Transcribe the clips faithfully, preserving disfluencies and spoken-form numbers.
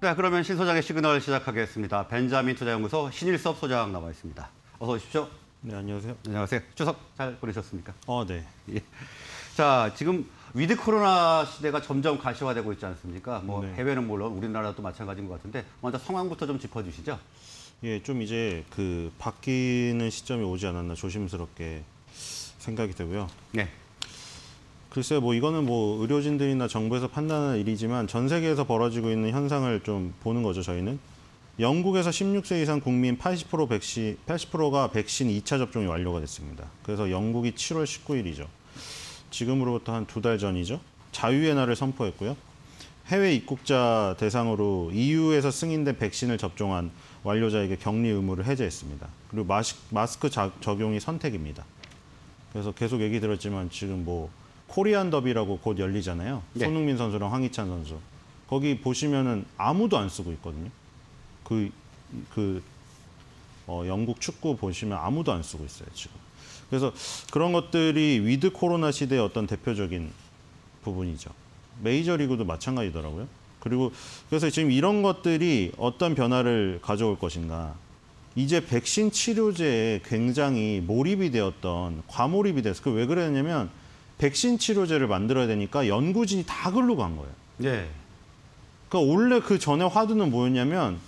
네, 그러면 신 소장의 시그널 시작하겠습니다. 벤자민 투자연구소 신일섭 소장 나와 있습니다. 어서 오십시오. 네, 안녕하세요. 안녕하세요. 추석 잘 보내셨습니까? 어, 네. 예. 자, 지금 위드 코로나 시대가 점점 가시화되고 있지 않습니까? 뭐 네. 해외는 물론 우리나라도 마찬가지인 것 같은데 먼저 상황부터 좀 짚어주시죠. 예, 좀 이제 그 바뀌는 시점이 오지 않았나 조심스럽게 생각이 되고요. 네. 글쎄요, 뭐 이거는 뭐 의료진들이나 정부에서 판단하는 일이지만 전 세계에서 벌어지고 있는 현상을 좀 보는 거죠, 저희는. 영국에서 십육 세 이상 국민 팔십 퍼센트 백신, 팔십 퍼센트가 백신 이 차 접종이 완료가 됐습니다. 그래서 영국이 칠월 십구일이죠. 지금으로부터 한 두 달 전이죠. 자유의 날을 선포했고요. 해외 입국자 대상으로 이유에서 승인된 백신을 접종한 완료자에게 격리 의무를 해제했습니다. 그리고 마시, 마스크 자, 적용이 선택입니다. 그래서 계속 얘기 들었지만 지금 뭐 코리안 더비라고 곧 열리잖아요. 네. 손흥민 선수랑 황희찬 선수. 거기 보시면은 아무도 안 쓰고 있거든요. 그, 그, 어, 영국 축구 보시면 아무도 안 쓰고 있어요, 지금. 그래서 그런 것들이 위드 코로나 시대의 어떤 대표적인 부분이죠. 메이저리그도 마찬가지더라고요. 그리고 그래서 지금 이런 것들이 어떤 변화를 가져올 것인가. 이제 백신 치료제에 굉장히 몰입이 되었던, 과몰입이 됐어요. 그 왜 그랬냐면 백신 치료제를 만들어야 되니까 연구진이 다 글로 간 거예요. 네. 그러니까 원래 그 전에 화두는 뭐였냐면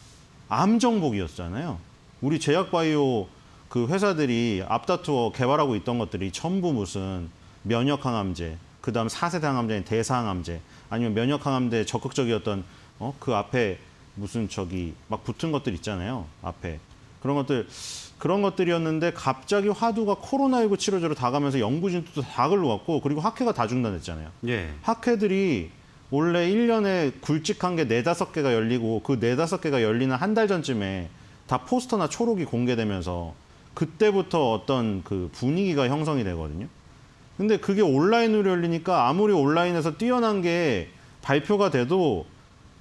암 정복이었잖아요. 우리 제약바이오 그 회사들이 앞다투어 개발하고 있던 것들이 전부 무슨 면역항암제, 그 다음 사 세대 항암제인 대사항암제, 아니면 면역항암제에 적극적이었던 어? 그 앞에 무슨 저기 막 붙은 것들 있잖아요. 앞에. 그런 것들, 그런 것들이었는데 갑자기 화두가 코로나십구 치료제로 다 가면서 연구진도 다 글로 갔고 그리고 학회가 다 중단됐잖아요. 예. 학회들이 원래 일 년에 굵직한 게 네다섯 개가 열리고 그 네다섯 개가 열리는 한 달 전쯤에 다 포스터나 초록이 공개되면서 그때부터 어떤 그 분위기가 형성이 되거든요. 근데 그게 온라인으로 열리니까 아무리 온라인에서 뛰어난 게 발표가 돼도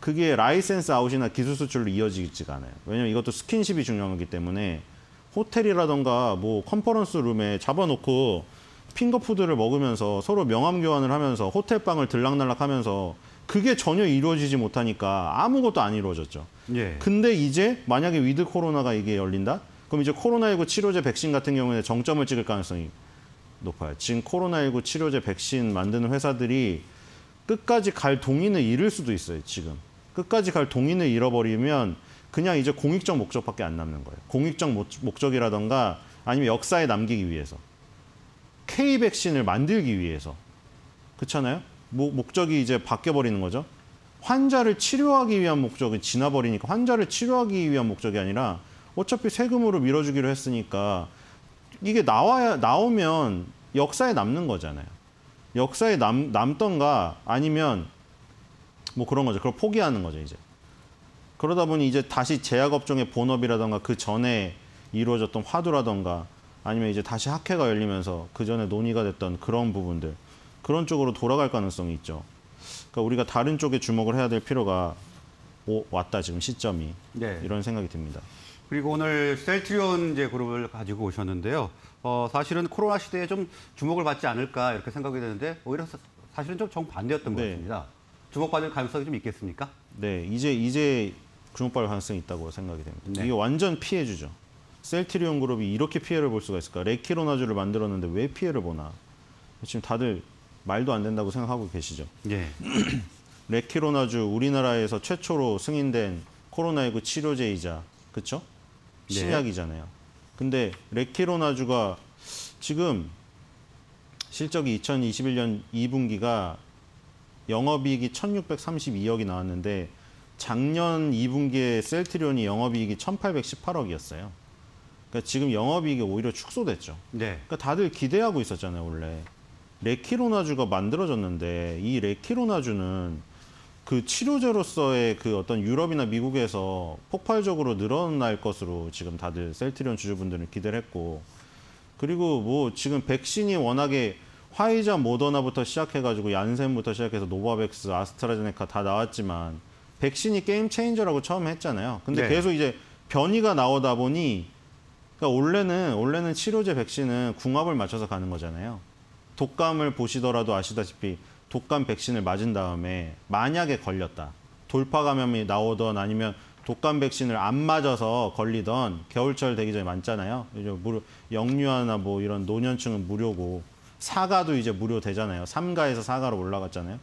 그게 라이센스 아웃이나 기술 수출로 이어지지가 않아요. 왜냐면 이것도 스킨십이 중요하기 때문에 호텔이라던가 뭐 컨퍼런스 룸에 잡아놓고 핑거푸드를 먹으면서 서로 명함 교환을 하면서 호텔방을 들락날락 하면서 그게 전혀 이루어지지 못하니까 아무것도 안 이루어졌죠. 예. 근데 이제 만약에 위드 코로나가 이게 열린다? 그럼 이제 코로나십구 치료제 백신 같은 경우에 정점을 찍을 가능성이 높아요. 지금 코로나십구 치료제 백신 만드는 회사들이 끝까지 갈 동인을 잃을 수도 있어요, 지금. 끝까지 갈 동인을 잃어버리면 그냥 이제 공익적 목적밖에 안 남는 거예요. 공익적 목적이라던가 아니면 역사에 남기기 위해서. K 백신을 만들기 위해서. 그렇잖아요? 뭐 목적이 이제 바뀌어버리는 거죠. 환자를 치료하기 위한 목적이 지나버리니까 환자를 치료하기 위한 목적이 아니라 어차피 세금으로 밀어주기로 했으니까 이게 나와야, 나오면 역사에 남는 거잖아요. 역사에 남, 남던가 아니면 뭐 그런 거죠. 그걸 포기하는 거죠, 이제. 그러다 보니 이제 다시 제약업종의 본업이라던가 그 전에 이루어졌던 화두라던가 아니면 이제 다시 학회가 열리면서 그 전에 논의가 됐던 그런 부분들 그런 쪽으로 돌아갈 가능성이 있죠. 그러니까 우리가 다른 쪽에 주목을 해야 될 필요가 오, 왔다 지금 시점이. 네. 이런 생각이 듭니다. 그리고 오늘 셀트리온 이제 그룹을 가지고 오셨는데요. 어, 사실은 코로나 시대에 좀 주목을 받지 않을까 이렇게 생각이 되는데 오히려 사실은 좀 정반대였던 것 같습니다. 네. 주목받을 가능성이 좀 있겠습니까? 네, 이제 이제 주목받을 가능성이 있다고 생각이 됩니다. 네. 이게 완전 피해주죠. 셀트리온 그룹이 이렇게 피해를 볼 수가 있을까? 레키로나주를 만들었는데 왜 피해를 보나? 지금 다들 말도 안 된다고 생각하고 계시죠? 네. 레키로나주 우리나라에서 최초로 승인된 코로나십구 치료제이자 그렇죠? 신약이잖아요. 네. 근데 레키로나주가 지금 실적이 이천이십일년 이분기가 영업이익이 천육백삼십이억이 나왔는데 작년 이분기에 셀트리온이 영업이익이 천팔백십팔억이었어요. 그러니까 지금 영업이익이 오히려 축소됐죠. 네. 그러니까 다들 기대하고 있었잖아요, 원래. 레키로나주가 만들어졌는데 이 레키로나주는 그 치료제로서의 그 어떤 유럽이나 미국에서 폭발적으로 늘어날 것으로 지금 다들 셀트리온 주주분들은 기대를 했고 그리고 뭐 지금 백신이 워낙에 화이자, 모더나부터 시작해가지고 얀센부터 시작해서 노바백스, 아스트라제네카 다 나왔지만 백신이 게임 체인저라고 처음에 했잖아요. 근데 네. 계속 이제 변이가 나오다 보니 그러니까 원래는 원래는 치료제 백신은 궁합을 맞춰서 가는 거잖아요. 독감을 보시더라도 아시다시피 독감 백신을 맞은 다음에 만약에 걸렸다. 돌파 감염이 나오던 아니면 독감 백신을 안 맞아서 걸리던 겨울철 되기 전에 많잖아요. 이제 무료, 영유아나 뭐 이런 노년층은 무료고 사가도 이제 무료 되잖아요. 삼가에서 사가로 올라갔잖아요.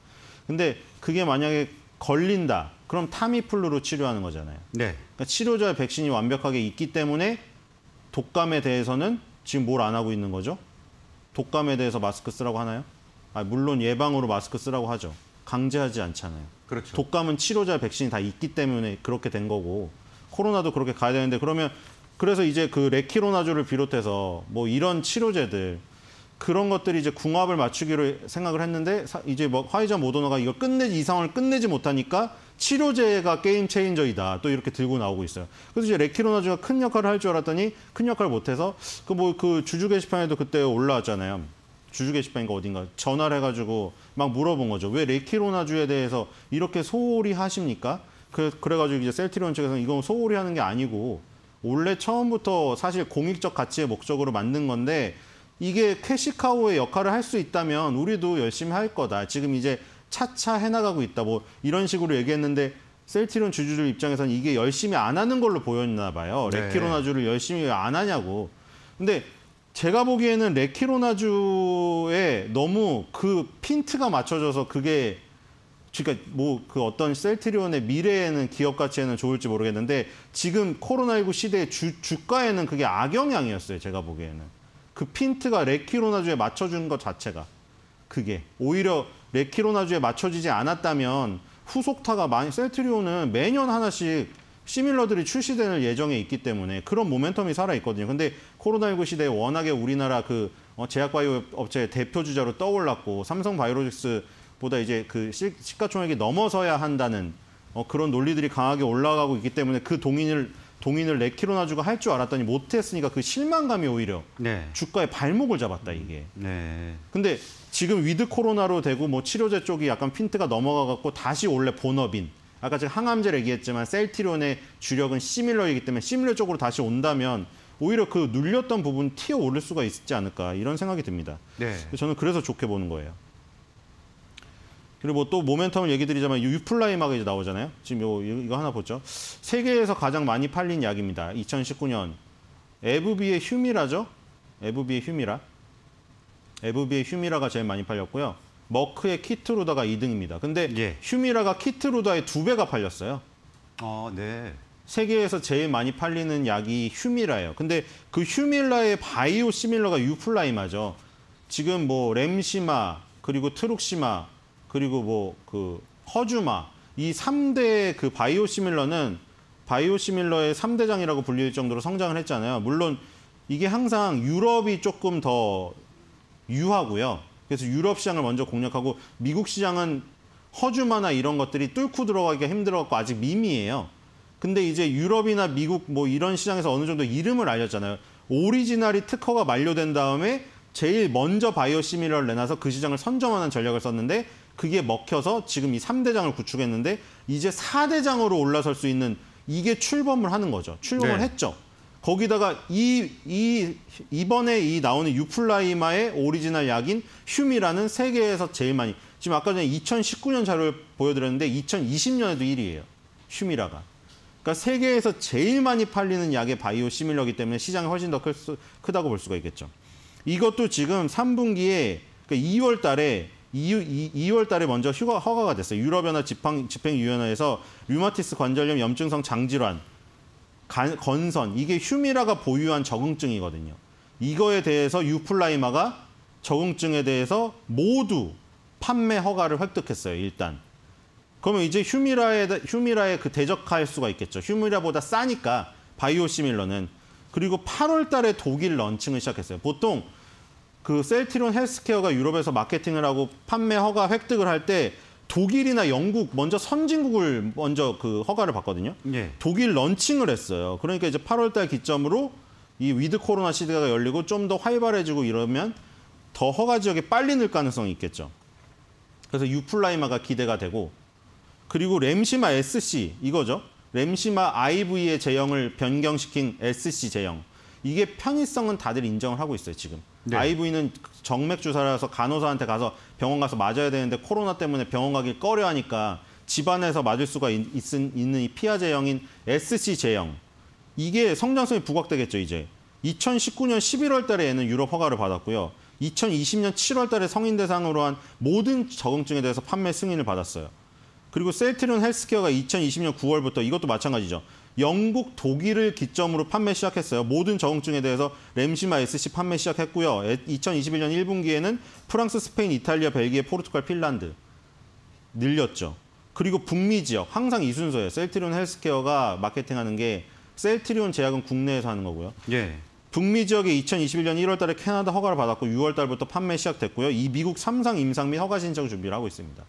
근데 그게 만약에 걸린다. 그럼 타미플루로 치료하는 거잖아요. 네. 그러니까 치료자의 백신이 완벽하게 있기 때문에 독감에 대해서는 지금 뭘 안 하고 있는 거죠? 독감에 대해서 마스크 쓰라고 하나요? 아, 물론 예방으로 마스크 쓰라고 하죠. 강제하지 않잖아요. 그렇죠. 독감은 치료자 백신이 다 있기 때문에 그렇게 된 거고 코로나도 그렇게 가야 되는데 그러면 그래서 이제 그 레키로나주를 비롯해서 뭐 이런 치료제들 그런 것들이 이제 궁합을 맞추기로 생각을 했는데 사, 이제 뭐 화이자 모더나가 이걸 끝내지 이 상황을 끝내지 못하니까 치료제가 게임 체인저이다 또 이렇게 들고 나오고 있어요. 그래서 이제 레키로나주가 큰 역할을 할 줄 알았더니 큰 역할을 못해서 그 뭐 그 주주 게시판에도 그때 올라왔잖아요. 주주 게시판인가 어딘가 전화를 해가지고 막 물어본 거죠. 왜 레키로나주에 대해서 이렇게 소홀히 하십니까? 그래, 그래가지고 이제 셀트리온 측에서는 이건 소홀히 하는 게 아니고 원래 처음부터 사실 공익적 가치의 목적으로 만든 건데 이게 캐시카우의 역할을 할 수 있다면 우리도 열심히 할 거다. 지금 이제 차차 해나가고 있다. 뭐 이런 식으로 얘기했는데 셀트리온 주주들 입장에서는 이게 열심히 안 하는 걸로 보였나 봐요. 네. 레키로나주를 열심히 왜 안 하냐고. 근데 제가 보기에는 레키로나주에 너무 그 핀트가 맞춰져서 그게 그러니까 뭐 그 어떤 셀트리온의 미래에는 기업 가치에는 좋을지 모르겠는데 지금 코로나십구 시대의 주, 주가에는 그게 악영향이었어요. 제가 보기에는. 그 핀트가 레키로나주에 맞춰준 것 자체가. 그게 오히려 레키로나주에 맞춰지지 않았다면 후속타가 많이 셀트리온은 매년 하나씩 시밀러들이 출시되는 예정에 있기 때문에 그런 모멘텀이 살아있거든요. 근데 코로나십구 시대에 워낙에 우리나라 그 제약바이오 업체의 대표주자로 떠올랐고 삼성바이오로직스보다 이제 그 시가총액이 넘어서야 한다는 그런 논리들이 강하게 올라가고 있기 때문에 그 동인을, 동인을 레키로나주가 할 줄 알았더니 못했으니까 그 실망감이 오히려 네. 주가에 발목을 잡았다, 이게. 네. 근데 지금 위드 코로나로 되고 뭐 치료제 쪽이 약간 핀트가 넘어가갖고 다시 원래 본업인 아까 제가 항암제를 얘기했지만 셀트리온의 주력은 시밀러이기 때문에 시밀러 쪽으로 다시 온다면 오히려 그 눌렸던 부분 튀어오를 수가 있지 않을까 이런 생각이 듭니다. 네. 저는 그래서 좋게 보는 거예요. 그리고 또 모멘텀을 얘기 드리자면 유플라이마가 이제 나오잖아요. 지금 요, 이거 하나 보죠. 세계에서 가장 많이 팔린 약입니다. 이천십구 년. 에브비의 휴미라죠. 에브비의 휴미라. 에브비의 휴미라가 제일 많이 팔렸고요. 머크의 키트루다가 이 등입니다. 근데 예. 휴미라가 키트루다의 두 배가 팔렸어요. 아, 네. 세계에서 제일 많이 팔리는 약이 휴미라예요. 근데 그 휴미라의 바이오 시밀러가 유플라이마죠. 지금 뭐 램시마, 그리고 트룩시마, 그리고 뭐 그 허주마 이 삼 대 그 바이오 시밀러는 바이오 시밀러의 삼대장이라고 불릴 정도로 성장을 했잖아요. 물론 이게 항상 유럽이 조금 더 유하고요. 그래서 유럽 시장을 먼저 공략하고 미국 시장은 허주마나 이런 것들이 뚫고 들어가기가 힘들어갖고 아직 미미해요. 근데 이제 유럽이나 미국 뭐 이런 시장에서 어느 정도 이름을 알렸잖아요. 오리지널이 특허가 만료된 다음에 제일 먼저 바이오 시밀러를 내놔서 그 시장을 선점하는 전략을 썼는데 그게 먹혀서 지금 이 삼대장을 구축했는데 이제 사대장으로 올라설 수 있는 이게 출범을 하는 거죠. 출범을 네. 했죠. 거기다가 이, 이, 이번에 이 나오는 유플라이마의 오리지널 약인 휴미라는 세계에서 제일 많이. 지금 아까 전에 이천십구 년 자료를 보여드렸는데 이천이십 년에도 일 위예요. 휴미라가. 그러니까 세계에서 제일 많이 팔리는 약의 바이오 시밀러이기 때문에 시장이 훨씬 더 클 수, 크다고 볼 수가 있겠죠. 이것도 지금 삼 분기에 그러니까 이월 달에 이월 달에 먼저 휴가, 허가가 됐어요. 유럽연합 집행, 집행위원회에서 류마티스 관절염 염증성 장질환. 간, 건선, 이게 휴미라가 보유한 적응증이거든요. 이거에 대해서 유플라이마가 적응증에 대해서 모두 판매 허가를 획득했어요, 일단. 그러면 이제 휴미라에, 휴미라에 그 대적할 수가 있겠죠. 휴미라보다 싸니까, 바이오 시밀러는. 그리고 팔월 달에 독일 런칭을 시작했어요. 보통 그 셀트리온 헬스케어가 유럽에서 마케팅을 하고 판매 허가 획득을 할 때 독일이나 영국 먼저 선진국을 먼저 그 허가를 받거든요. 네. 독일 런칭을 했어요. 그러니까 이제 팔월 달 기점으로 이 위드 코로나 시대가 열리고 좀 더 활발해지고 이러면 더 허가 지역에 빨리 늘 가능성이 있겠죠. 그래서 유플라이마가 기대가 되고 그리고 램시마 에스씨 이거죠. 램시마 아이브이의 제형을 변경시킨 에스씨 제형. 이게 편의성은 다들 인정을 하고 있어요, 지금. 네. 아이브이는 정맥 주사라서 간호사한테 가서 병원 가서 맞아야 되는데 코로나 때문에 병원 가길 꺼려 하니까 집안에서 맞을 수가 있, 있, 있는 이 피하 제형인 에스씨 제형. 이게 성장성이 부각되겠죠, 이제. 이천십구 년 십일월 달에 얘는 유럽 허가를 받았고요. 이천이십 년 칠월 달에 성인 대상으로 한 모든 적응증에 대해서 판매 승인을 받았어요. 그리고 셀트리온 헬스케어가 이천이십 년 구월부터 이것도 마찬가지죠. 영국, 독일을 기점으로 판매 시작했어요. 모든 적응증에 대해서 램시마 에스씨 판매 시작했고요. 이천이십일 년 일 분기에는 프랑스, 스페인, 이탈리아, 벨기에, 포르투갈, 핀란드 늘렸죠. 그리고 북미 지역, 항상 이 순서예요. 셀트리온 헬스케어가 마케팅하는 게 셀트리온 제약은 국내에서 하는 거고요. 예. 북미 지역에 이천이십일 년 일월 달에 캐나다 허가를 받았고 유월 달부터 판매 시작됐고요. 이 미국 삼상 임상 및 허가 신청 준비를 하고 있습니다.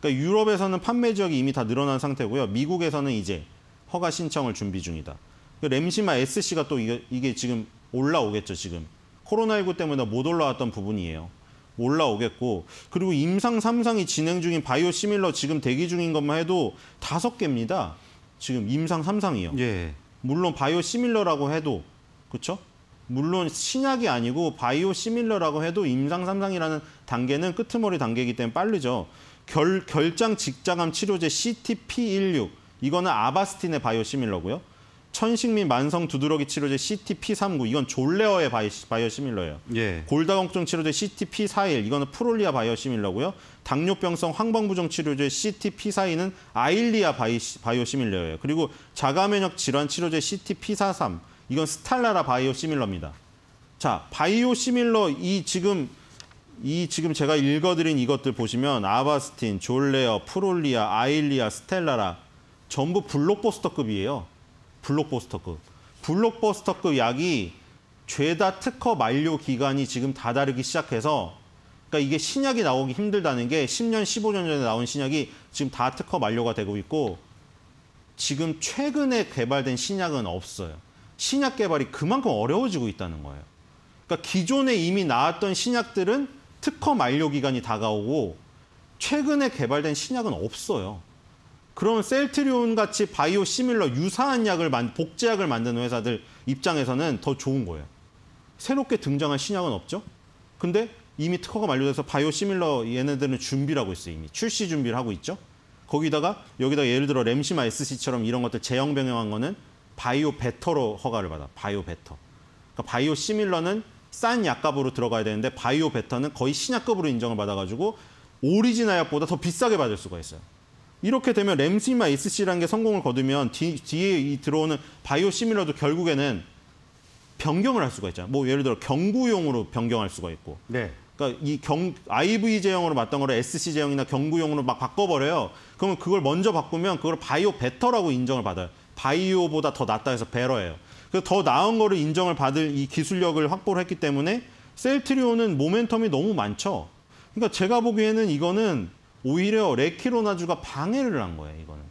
그러니까 유럽에서는 판매 지역이 이미 다 늘어난 상태고요. 미국에서는 이제 허가 신청을 준비 중이다. 램시마 에스씨가 또 이게, 이게 지금 올라오겠죠, 지금. 코로나십구 때문에 못 올라왔던 부분이에요. 올라오겠고, 그리고 임상 삼상이 진행 중인 바이오시밀러 지금 대기 중인 것만 해도 다섯 개입니다. 지금 임상 삼상이요. 예. 물론 바이오시밀러라고 해도, 그렇죠? 물론 신약이 아니고 바이오시밀러라고 해도 임상 삼상이라는 단계는 끄트머리 단계이기 때문에 빠르죠. 결, 결장 직자감 치료제 씨티 피 십육, 이거는 아바스틴의 바이오시밀러고요. 천식 및 만성 두드러기 치료제 씨티 피 삼십구, 이건 졸레어의 바이, 바이오시밀러예요. 예. 골다공증 치료제 씨티 피 사십일, 이거는 프롤리아 바이오시밀러고요. 당뇨병성 황방부종 치료제 씨티 피 사십이는 아일리아 바이, 바이오시밀러예요. 그리고 자가면역 질환 치료제 씨티 피 사십삼, 이건 스텔라라 바이오시밀러입니다. 자, 바이오시밀러 이 지금 이 지금 제가 읽어드린 이것들 보시면 아바스틴, 졸레어, 프롤리아, 아일리아, 스텔라라 전부 블록버스터급이에요. 블록버스터급. 블록버스터급 약이 죄다 특허 만료 기간이 지금 다다르기 시작해서, 그러니까 이게 신약이 나오기 힘들다는 게 십 년, 십오 년 전에 나온 신약이 지금 다 특허 만료가 되고 있고 지금 최근에 개발된 신약은 없어요. 신약 개발이 그만큼 어려워지고 있다는 거예요. 그러니까 기존에 이미 나왔던 신약들은 특허 만료 기간이 다가오고 최근에 개발된 신약은 없어요. 그럼 셀트리온 같이 바이오시밀러 유사한 약을 만 복제약을 만드는 회사들 입장에서는 더 좋은 거예요. 새롭게 등장한 신약은 없죠. 근데 이미 특허가 만료돼서 바이오시밀러 얘네들은 준비를 하고 있어요. 이미 출시 준비를 하고 있죠. 거기다가 여기다 예를 들어 램시마 에스씨처럼 이런 것들 제형 변형한 거는 바이오 베터로 허가를 받아. 바이오 베터. 그러니까 바이오시밀러는 싼 약값으로 들어가야 되는데 바이오 베터는 거의 신약급으로 인정을 받아가지고 오리지널 약보다 더 비싸게 받을 수가 있어요. 이렇게 되면 램시마 에스씨라는 게 성공을 거두면 뒤, 뒤에 이 들어오는 바이오시밀러도 결국에는 변경을 할 수가 있잖아요. 뭐 예를 들어 경구용으로 변경할 수가 있고. 네. 그러니까 이 경, 아이브이 제형으로 맞던 거를 에스씨 제형이나 경구용으로 막 바꿔버려요. 그러면 그걸 먼저 바꾸면 그걸 바이오 베터라고 인정을 받아요. 바이오보다 더 낫다 해서 베러예요. 그래서 더 나은 거를 인정을 받을 이 기술력을 확보를 했기 때문에 셀트리온은 모멘텀이 너무 많죠. 그러니까 제가 보기에는 이거는 오히려 레키로나주가 방해를 한 거예요, 이거는.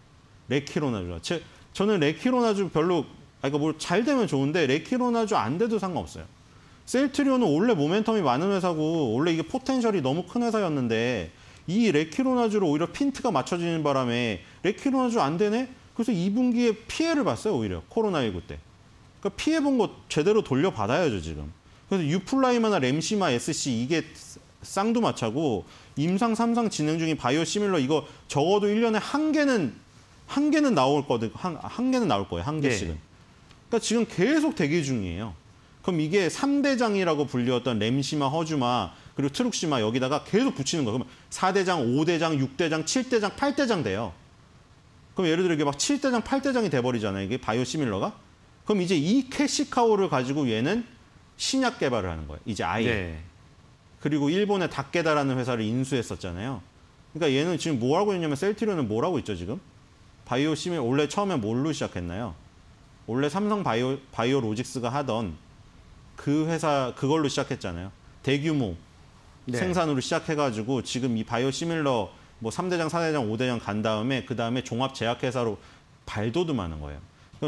레키로나주가. 제, 저는 레키로나주 별로, 그러니까 뭘 잘 되면 좋은데 레키로나주 안 돼도 상관없어요. 셀트리온은 원래 모멘텀이 많은 회사고 원래 이게 포텐셜이 너무 큰 회사였는데 이 레키로나주로 오히려 핀트가 맞춰지는 바람에 레키로나주 안 되네? 그래서 이 분기에 피해를 봤어요, 오히려. 코로나십구 때. 그러니까 피해본 거 제대로 돌려받아야죠, 지금. 그래서 유플라이마나 램시마 에스씨 이게 쌍두마차고 임상 삼상 진행 중인 바이오시밀러 이거 적어도 일 년에 한 개는 한 개는 나올 거든 한, 한 개는 나올 거예요. 한 개씩은. 네. 그러니까 지금 계속 대기 중이에요. 그럼 이게 삼대장이라고 불리웠던 램시마, 허주마, 그리고 트룩시마 여기다가 계속 붙이는 거예요. 그러면 사대장, 오대장, 육대장, 칠대장, 팔대장 돼요. 그럼 예를 들어 이게 막 칠대장, 팔대장이 돼 버리잖아요. 이게 바이오시밀러가. 그럼 이제 이 캐시카오를 가지고 얘는 신약 개발을 하는 거예요. 이제 아예. 네. 그리고 일본의 닥게다라는 회사를 인수했었잖아요. 그러니까 얘는 지금 뭐 하고 있냐면 셀트리온은 뭘 하고 있죠, 지금? 바이오시밀 원래 처음에 뭘로 시작했나요? 원래 삼성 바이오, 바이오로직스가 하던 그 회사 그걸로 시작했잖아요. 대규모 네. 생산으로 시작해가지고 지금 이 바이오시밀러 뭐 삼대장, 사대장, 오대장 간 다음에 그 다음에 종합제약회사로 발돋움하는 거예요.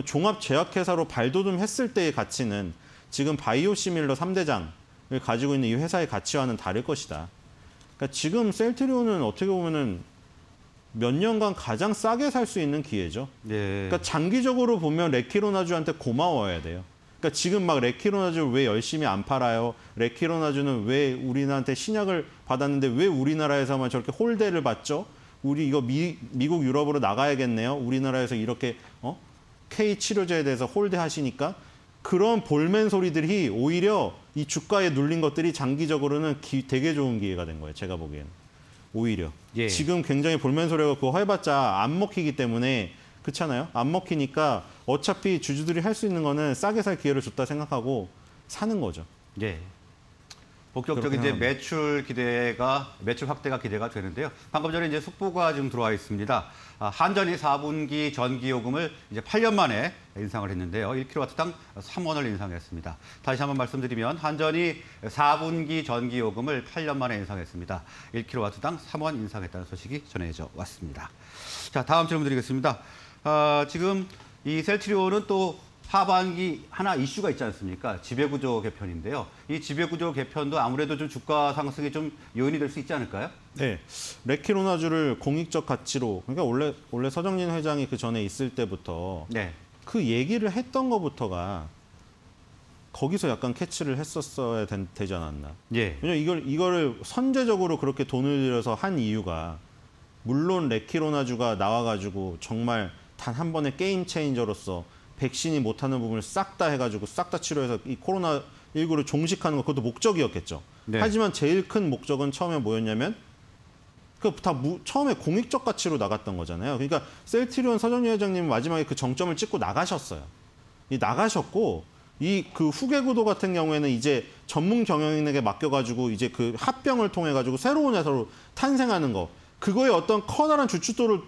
종합제약회사로 발돋움했을 때의 가치는 지금 바이오시밀러 삼대장 을 가지고 있는 이 회사의 가치와는 다를 것이다. 그러니까 지금 셀트리온은 어떻게 보면은 몇 년간 가장 싸게 살 수 있는 기회죠. 네. 그러니까 장기적으로 보면 레키로나주한테 고마워야 돼요. 그러니까 지금 막 레키로나주 왜 열심히 안 팔아요? 레키로나주는 왜 우리나라한테 신약을 받았는데 왜 우리나라에서만 저렇게 홀대를 받죠? 우리 이거 미, 미국, 유럽으로 나가야겠네요. 우리나라에서 이렇게 어? K치료제에 대해서 홀대하시니까 그런 볼멘 소리들이 오히려 이 주가에 눌린 것들이 장기적으로는 기, 되게 좋은 기회가 된 거예요. 제가 보기에는. 오히려. 예. 지금 굉장히 볼멘 소리가 그거 해봤자 안 먹히기 때문에 그렇잖아요. 안 먹히니까 어차피 주주들이 할 수 있는 거는 싸게 살 기회를 줬다 생각하고 사는 거죠. 예. 본격적인 이제 매출 기대가, 매출 확대가 기대가 되는데요. 방금 전에 이제 속보가 지금 들어와 있습니다. 한전이 사 분기 전기요금을 이제 팔 년 만에 인상을 했는데요. 일 킬로와트당 삼 원을 인상했습니다. 다시 한번 말씀드리면 한전이 사 분기 전기요금을 팔 년 만에 인상했습니다. 일 킬로와트당 삼 원 인상했다는 소식이 전해져 왔습니다. 자, 다음 질문 드리겠습니다. 어, 지금 이 셀트리온은 또 하반기 하나 이슈가 있지 않습니까? 지배구조 개편인데요. 이 지배구조 개편도 아무래도 좀 주가 상승에 좀 요인이 될 수 있지 않을까요? 네, 레키로나주를 공익적 가치로, 그러니까 원래 원래 서정진 회장이 그 전에 있을 때부터 네. 그 얘기를 했던 것부터가 거기서 약간 캐치를 했었어야 된, 되지 않았나? 예. 왜냐면 이걸 이거를 선제적으로 그렇게 돈을 들여서 한 이유가 물론 레키로나주가 나와가지고 정말 단 한 번의 게임 체인저로서 백신이 못하는 부분을 싹 다 해가지고 싹 다 치료해서 이 코로나십구를 종식하는 것, 그것도 목적이었겠죠. 네. 하지만 제일 큰 목적은 처음에 뭐였냐면 그 다 무, 처음에 공익적 가치로 나갔던 거잖아요. 그러니까 셀트리온 서정희 회장님 마지막에 그 정점을 찍고 나가셨어요. 이 나가셨고 이 그 후계 구도 같은 경우에는 이제 전문 경영인에게 맡겨가지고 이제 그 합병을 통해가지고 새로운 회사로 탄생하는 거, 그거에 어떤 커다란 주춧돌을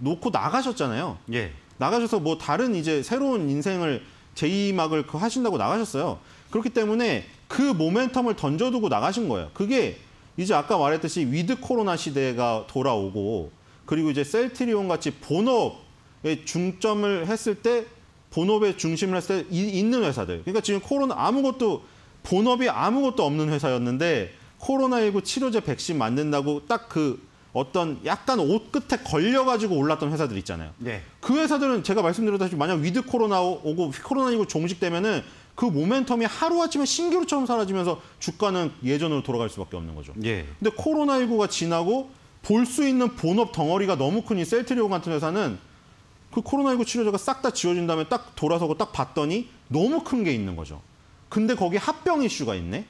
놓고 나가셨잖아요. 예. 나가셔서 뭐 다른 이제 새로운 인생을 제이 막을 하신다고 나가셨어요. 그렇기 때문에 그 모멘텀을 던져두고 나가신 거예요. 그게 이제 아까 말했듯이 위드 코로나 시대가 돌아오고, 그리고 이제 셀트리온 같이 본업에 중점을 했을 때, 본업에 중심을 했을 때 있는 회사들. 그러니까 지금 코로나 아무것도, 본업이 아무것도 없는 회사였는데 코로나십구 치료제 백신 만든다고 딱 그 어떤 약간 옷 끝에 걸려가지고 올랐던 회사들 있잖아요. 네. 그 회사들은 제가 말씀드렸다시피 만약 위드 코로나 오고 코로나십구 종식되면은 그 모멘텀이 하루아침에 신기루처럼 사라지면서 주가는 예전으로 돌아갈 수밖에 없는 거죠. 네. 근데 코로나십구가 지나고 볼 수 있는 본업 덩어리가 너무 큰 이 셀트리온 같은 회사는 그 코로나십구 치료제가 싹 다 지워진 다음에 딱 돌아서고 딱 봤더니 너무 큰 게 있는 거죠. 근데 거기 합병 이슈가 있네?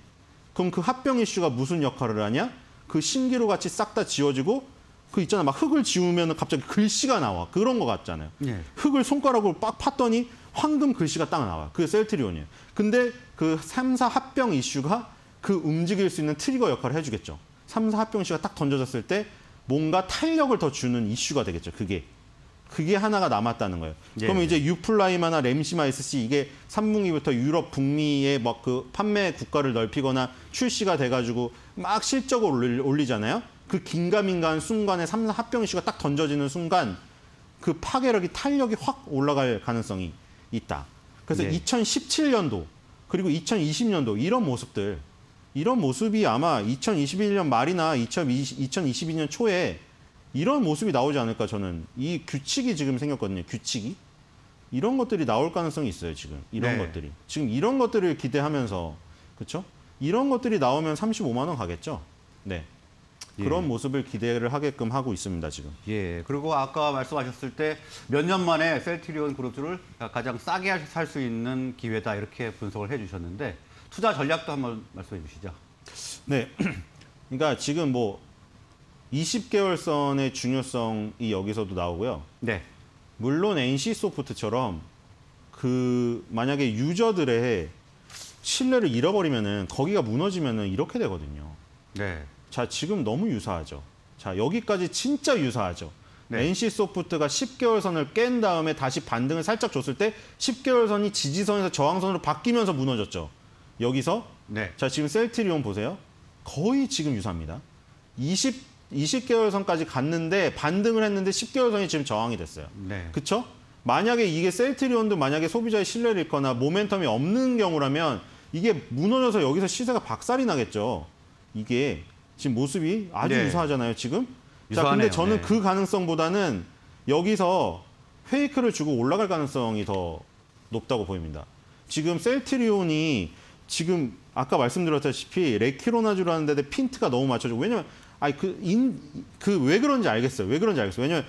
그럼 그 합병 이슈가 무슨 역할을 하냐? 그 신기루 같이 싹 다 지워지고 그 있잖아, 막 흙을 지우면 갑자기 글씨가 나와. 그런 거 같잖아요. 예. 흙을 손가락으로 빡 팠더니 황금 글씨가 딱 나와. 그게 셀트리온이에요. 근데 그 삼 사 합병 이슈가 그 움직일 수 있는 트리거 역할을 해주겠죠. 삼 사 합병 이슈가 딱 던져졌을 때 뭔가 탄력을 더 주는 이슈가 되겠죠. 그게. 그게 하나가 남았다는 거예요. 예. 그러면 이제 유플라이마나 램시마 에스씨 이게 삼 분기부터 유럽, 북미의 막 그 판매 국가를 넓히거나 출시가 돼가지고 막 실적을 올리, 올리잖아요. 그 긴가민가한 순간에 삼, 합병 이슈가 딱 던져지는 순간 그 파괴력이, 탄력이 확 올라갈 가능성이 있다. 그래서 예. 이천십칠 년도 그리고 이천이십 년도 이런 모습들, 이런 모습이 아마 이천이십일 년 말이나 이천이십이 년 초에 이런 모습이 나오지 않을까. 저는 이 규칙이 지금 생겼거든요. 규칙이. 이런 것들이 나올 가능성이 있어요. 지금 이런 네. 것들이. 지금 이런 것들을 기대하면서, 그렇죠? 이런 것들이 나오면 삼십오만 원 가겠죠. 네. 예. 그런 모습을 기대를 하게끔 하고 있습니다. 지금. 예. 그리고 아까 말씀하셨을 때 몇 년 만에 셀트리온 그룹주를 가장 싸게 살 수 있는 기회다, 이렇게 분석을 해주셨는데 투자 전략도 한번 말씀해 주시죠. 네. 그러니까 지금 뭐 이십 개월 선의 중요성이 여기서도 나오고요. 네. 물론 엔씨소프트처럼 그 만약에 유저들의 신뢰를 잃어버리면은 거기가 무너지면은 이렇게 되거든요. 네. 자, 지금 너무 유사하죠. 자, 여기까지 진짜 유사하죠. 네. 엔씨소프트가 십 개월 선을 깬 다음에 다시 반등을 살짝 줬을 때 십 개월 선이 지지선에서 저항선으로 바뀌면서 무너졌죠. 여기서 네. 자, 지금 셀트리온 보세요. 거의 지금 유사합니다. 이십 이십 개월 선까지 갔는데 반등을 했는데 십 개월 선이 지금 저항이 됐어요. 네. 그렇죠? 만약에 이게 셀트리온도 만약에 소비자의 신뢰를 잃거나 모멘텀이 없는 경우라면 이게 무너져서 여기서 시세가 박살이 나겠죠. 이게 지금 모습이 아주 네. 유사하잖아요, 지금. 유사하네요. 자, 근데 저는 네. 그 가능성보다는 여기서 페이크를 주고 올라갈 가능성이 더 높다고 보입니다. 지금 셀트리온이 지금 아까 말씀드렸다시피 레키로나주라는 데에 핀트가 너무 맞춰지고, 왜냐면 아니 그 인 그 왜 그런지 알겠어요. 왜 그런지 알겠어요. 왜냐면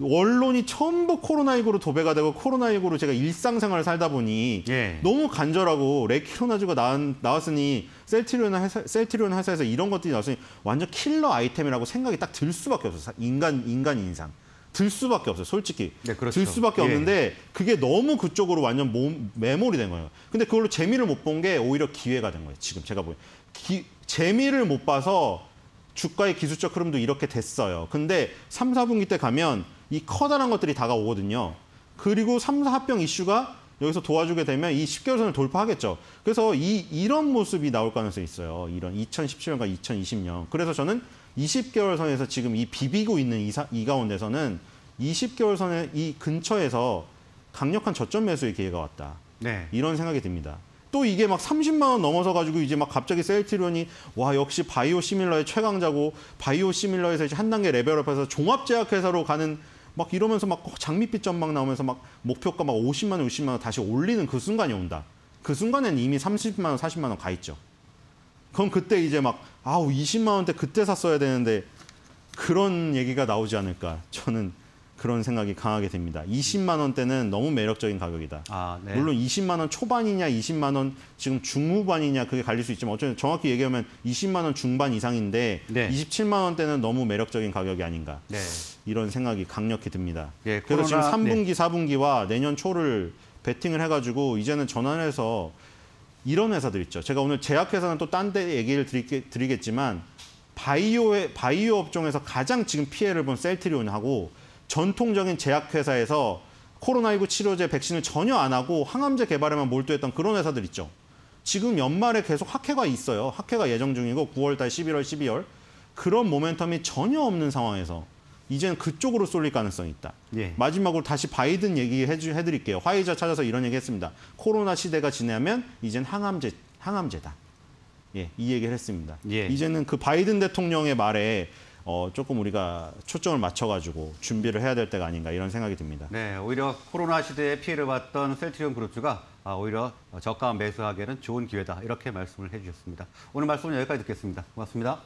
언론이 전부 코로나십구로 도배가 되고 코로나십구로 제가 일상생활을 살다 보니 예. 너무 간절하고 레키로나주가 나왔으니 셀트리온 회사, 셀트리온 회사에서 이런 것들이 나왔으니 완전 킬러 아이템이라고 생각이 딱 들 수밖에 없어요. 인간, 인간 인상. 들 수밖에 없어요. 솔직히. 네, 그렇죠. 들 수밖에 없는데 예. 그게 너무 그쪽으로 완전 몸, 매몰이 된 거예요. 근데 그걸로 재미를 못 본 게 오히려 기회가 된 거예요. 지금 제가 보니. 기, 재미를 못 봐서 주가의 기술적 흐름도 이렇게 됐어요. 근데 삼, 사분기 때 가면 이 커다란 것들이 다가오거든요. 그리고 삼, 사 합병 이슈가 여기서 도와주게 되면 이 십 개월 선을 돌파하겠죠. 그래서 이, 이런 모습이 나올 가능성이 있어요. 이런 이천십칠 년과 이천이십 년. 그래서 저는 이십 개월 선에서 지금 이 비비고 있는 이, 사, 이 가운데서는 이십 개월 선의 이 근처에서 강력한 저점 매수의 기회가 왔다. 네. 이런 생각이 듭니다. 또 이게 막 삼십만 원 넘어서 가지고 이제 막 갑자기 셀트리온이 와 역시 바이오 시밀러의 최강자고 바이오 시밀러에서 이제 한 단계 레벨업해서 종합제약회사로 가는 막 이러면서 막 장밋빛 전망 나오면서 막 목표가 막 오십만 원, 육십만 원 다시 올리는 그 순간이 온다. 그 순간에는 이미 삼십만 원, 사십만 원 가 있죠. 그럼 그때 이제 막 아우 이십만 원대 그때 샀어야 되는데 그런 얘기가 나오지 않을까. 저는 그런 생각이 강하게 듭니다. 이십만 원대는 너무 매력적인 가격이다. 아, 네. 물론 이십만 원 초반이냐, 이십만 원 지금 중후반이냐 그게 갈릴 수 있지만 어쨌든 정확히 얘기하면 이십만 원 중반 이상인데 네. 이십칠만 원대는 너무 매력적인 가격이 아닌가. 네. 이런 생각이 강력히 듭니다. 네, 그래서 지금 삼 분기, 네. 사 분기와 내년 초를 배팅을 해가지고 이제는 전환해서 이런 회사들 있죠. 제가 오늘 제약회사는 또 딴 데 얘기를 드리겠지만 바이오의, 바이오 업종에서 가장 지금 피해를 본 셀트리온하고 전통적인 제약회사에서 코로나십구 치료제 백신을 전혀 안 하고 항암제 개발에만 몰두했던 그런 회사들 있죠. 지금 연말에 계속 학회가 있어요. 학회가 예정 중이고 구월 달, 십일월, 십이월. 그런 모멘텀이 전혀 없는 상황에서 이제는 그쪽으로 쏠릴 가능성이 있다. 예. 마지막으로 다시 바이든 얘기해드릴게요. 화이자 찾아서 이런 얘기했습니다. 코로나 시대가 지나면 이젠 항암제, 항암제다. 예, 이 얘기를 했습니다. 예. 이제는 그 바이든 대통령의 말에 어, 조금 우리가 초점을 맞춰가지고 준비를 해야 될 때가 아닌가 이런 생각이 듭니다. 네, 오히려 코로나 시대에 피해를 봤던 셀트리온 그룹주가 아, 오히려 저가 매수하기에는 좋은 기회다 이렇게 말씀을 해주셨습니다. 오늘 말씀은 여기까지 듣겠습니다. 고맙습니다.